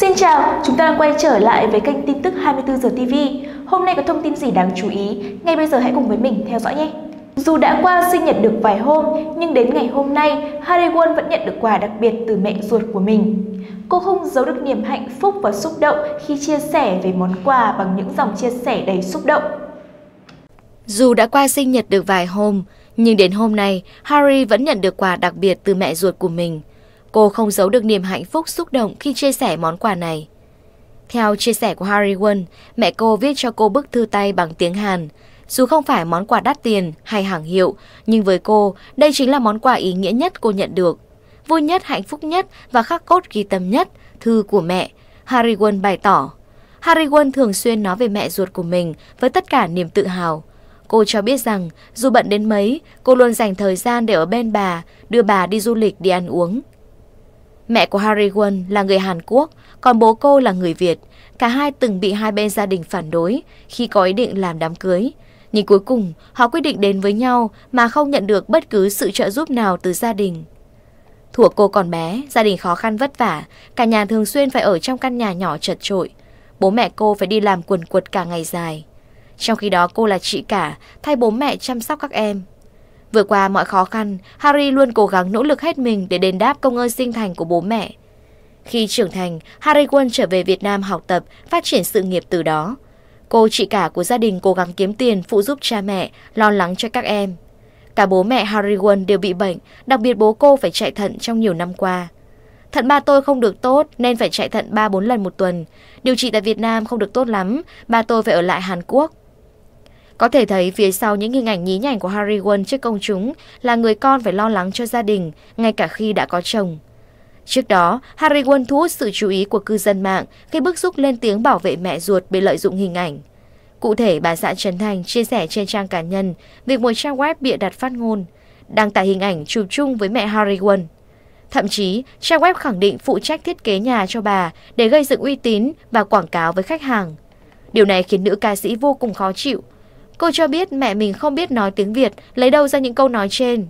Xin chào, chúng ta đang quay trở lại với kênh tin tức 24 giờ TV. Hôm nay có thông tin gì đáng chú ý? Ngay bây giờ hãy cùng với mình theo dõi nhé! Dù đã qua sinh nhật được vài hôm, nhưng đến ngày hôm nay, Hari Won vẫn nhận được quà đặc biệt từ mẹ ruột của mình. Cô không giấu được niềm hạnh phúc và xúc động khi chia sẻ về món quà bằng những dòng chia sẻ đầy xúc động. Dù đã qua sinh nhật được vài hôm, nhưng đến hôm nay, Hari vẫn nhận được quà đặc biệt từ mẹ ruột của mình. Cô không giấu được niềm hạnh phúc xúc động khi chia sẻ món quà này. Theo chia sẻ của Hari Won, mẹ cô viết cho cô bức thư tay bằng tiếng Hàn. Dù không phải món quà đắt tiền hay hàng hiệu, nhưng với cô, đây chính là món quà ý nghĩa nhất cô nhận được. Vui nhất, hạnh phúc nhất và khắc cốt ghi tâm nhất, thư của mẹ, Hari Won bày tỏ. Hari Won thường xuyên nói về mẹ ruột của mình với tất cả niềm tự hào. Cô cho biết rằng, dù bận đến mấy, cô luôn dành thời gian để ở bên bà, đưa bà đi du lịch, đi ăn uống. Mẹ của Hari Won là người Hàn Quốc, còn bố cô là người Việt. Cả hai từng bị hai bên gia đình phản đối khi có ý định làm đám cưới. Nhưng cuối cùng, họ quyết định đến với nhau mà không nhận được bất cứ sự trợ giúp nào từ gia đình. Thuở cô còn bé, gia đình khó khăn vất vả, cả nhà thường xuyên phải ở trong căn nhà nhỏ chật chội. Bố mẹ cô phải đi làm quần quật cả ngày dài. Trong khi đó cô là chị cả, thay bố mẹ chăm sóc các em. Vượt qua mọi khó khăn, Hari luôn cố gắng nỗ lực hết mình để đền đáp công ơn sinh thành của bố mẹ. Khi trưởng thành, Hari Won trở về Việt Nam học tập, phát triển sự nghiệp từ đó. Cô chị cả của gia đình cố gắng kiếm tiền phụ giúp cha mẹ, lo lắng cho các em. Cả bố mẹ Hari Won đều bị bệnh, đặc biệt bố cô phải chạy thận trong nhiều năm qua. Thận ba tôi không được tốt nên phải chạy thận 3-4 lần một tuần. Điều trị tại Việt Nam không được tốt lắm, ba tôi phải ở lại Hàn Quốc. Có thể thấy phía sau những hình ảnh nhí nhảnh của Hari Won trước công chúng là người con phải lo lắng cho gia đình, ngay cả khi đã có chồng. Trước đó, Hari Won thu hút sự chú ý của cư dân mạng khi bức xúc lên tiếng bảo vệ mẹ ruột bị lợi dụng hình ảnh. Cụ thể, bà xã Trấn Thành chia sẻ trên trang cá nhân việc một trang web bịa đặt phát ngôn, đăng tải hình ảnh chụp chung với mẹ Hari Won. Thậm chí, trang web khẳng định phụ trách thiết kế nhà cho bà để gây dựng uy tín và quảng cáo với khách hàng. Điều này khiến nữ ca sĩ vô cùng khó chịu. Cô cho biết mẹ mình không biết nói tiếng Việt, lấy đâu ra những câu nói trên.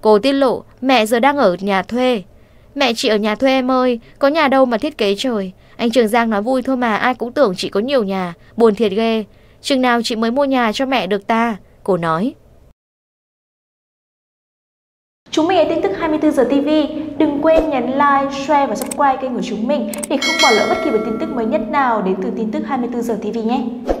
Cô tiết lộ, mẹ giờ đang ở nhà thuê. Mẹ chị ở nhà thuê em ơi, có nhà đâu mà thiết kế trời. Anh Trường Giang nói vui thôi mà ai cũng tưởng chị có nhiều nhà, buồn thiệt ghê. Chừng nào chị mới mua nhà cho mẹ được ta, cô nói. Chúng mình là tin tức 24 giờ TV. Đừng quên nhấn like, share và subscribe kênh của chúng mình để không bỏ lỡ bất kỳ một tin tức mới nhất nào đến từ tin tức 24 giờ TV nhé.